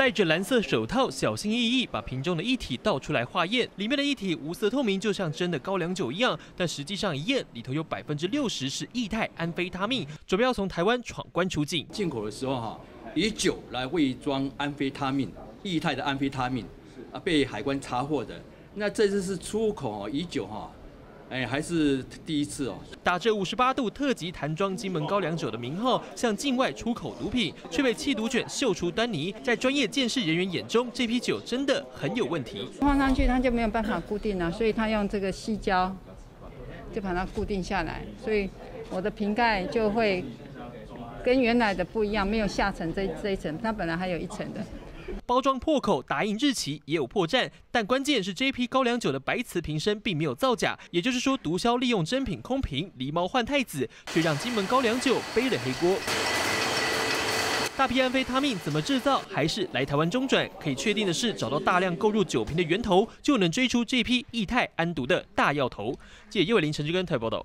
戴着蓝色手套，小心翼翼把瓶中的液体倒出来化验。里面的液体无色透明，就像真的高粱酒一样，但实际上一验，里头有60%是液态安非他命，准备要从台湾闯关出境。进口的时候以酒来伪装安非他命，液态的安非他命被海关查获的。那这次是出口以酒还是第一次哦！打着58度特级坛装金门高粱酒的名号，向境外出口毒品，却被缉毒卷嗅出端倪。在专业鉴识人员眼中，这批酒真的很有问题。放上去它就没有办法固定了，所以他用这个矽胶就把它固定下来，所以我的瓶盖就会跟原来的不一样，没有下层这一层，它本来还有一层的。 包装破口、打印日期也有破绽，但关键是这批高粱酒的白瓷瓶身并没有造假，也就是说，毒枭利用真品空瓶狸猫换太子，却让金门高粱酒背了黑锅。大批安非他命怎么制造，还是来台湾中转？可以确定的是，找到大量购入酒瓶的源头，就能追出这批液态安毒的大药头。记者叶伟林、陈志根台报道。